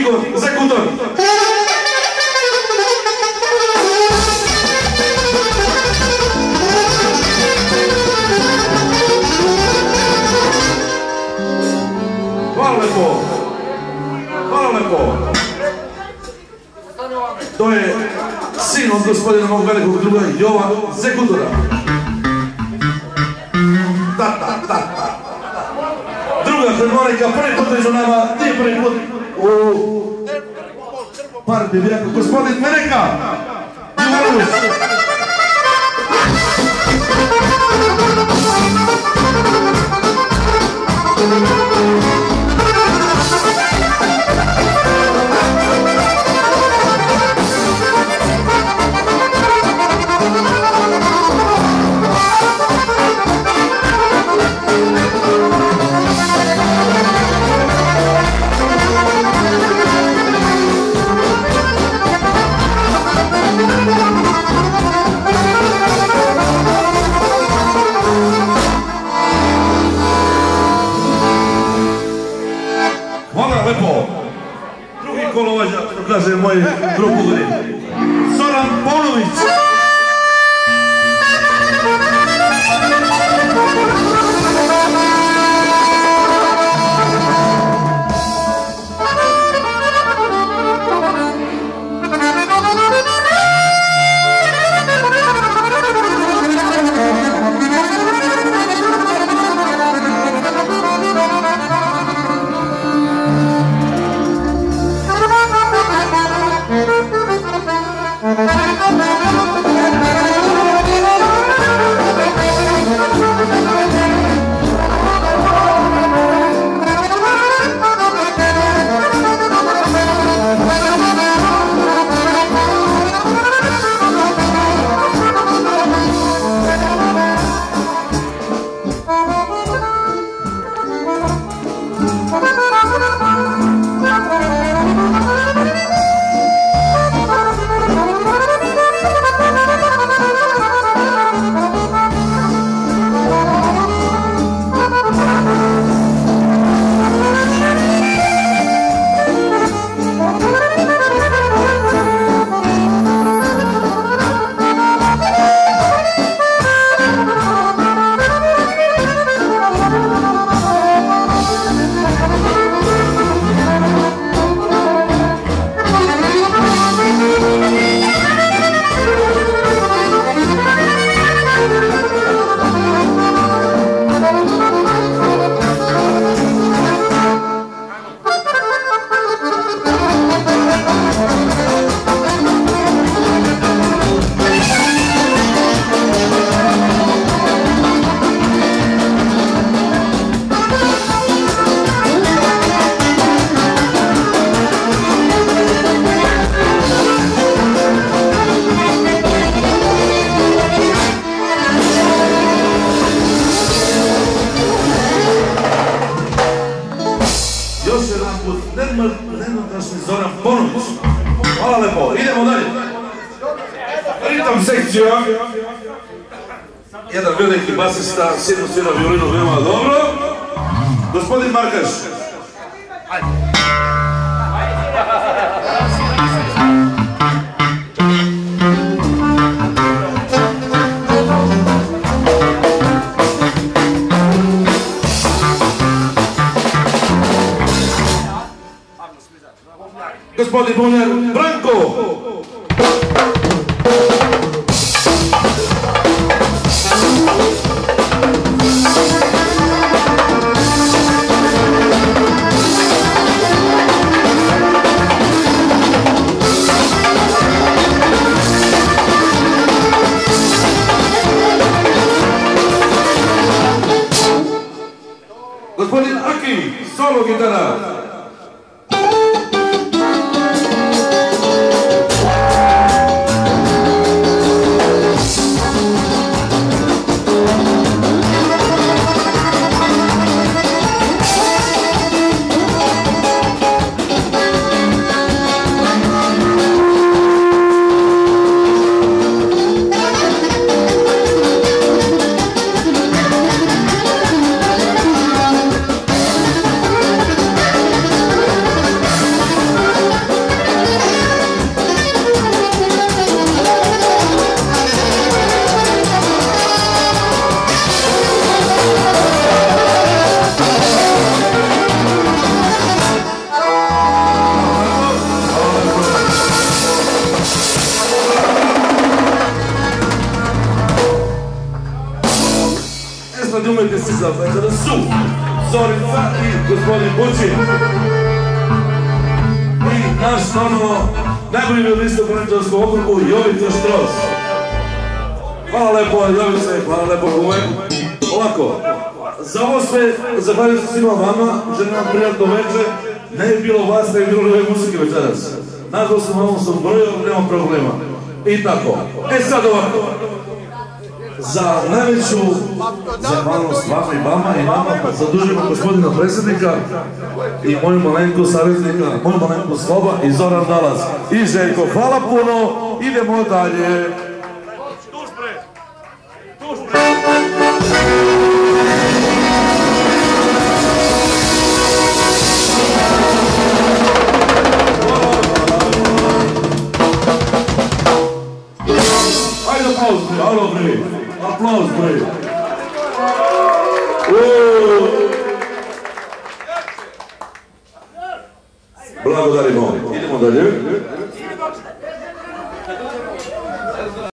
Igor Zekutor. Hvala lepo. Hvala lepo. To je sin od gospodina mog velikog druga Jovan Zekutora. Harmonika, prvi put među nama, ti prvi put u partiju, jako gospodin Mereka, Jumorus. Kaže moj drug ugodim Zoran Paunović. Jedan veliki basista, sjedno svira violinu veoma dobro. Gospodin Markas. Gospodin Bunjar Branko. Gospodin Aki, solo gitara. Javite se za Vezara su Zorica i gospodin Bući. I naš stanovo najbolji violista u Braničarskom okrugu Jovica Štraus. Hvala lepo Jovice, hvala lepo uvek. Ovako, za ovo sve, zahvaljujem se svima vama, želim vam prijatno večer. Ne je bilo vas, ne je bilo ove muzike večeras. Nazvao sam ovom sam brojom, nema problema. I tako. E sad ovako. Za najveću zahvalnost vama i vama zadužujemo gospodina predsjednika i moju malenku saveznika, moju malenku Sloba i Zoran Dalaz i Željko. Hvala puno, idemo dalje. Aplauz, bre! Blagodarimo. Idemo dalje.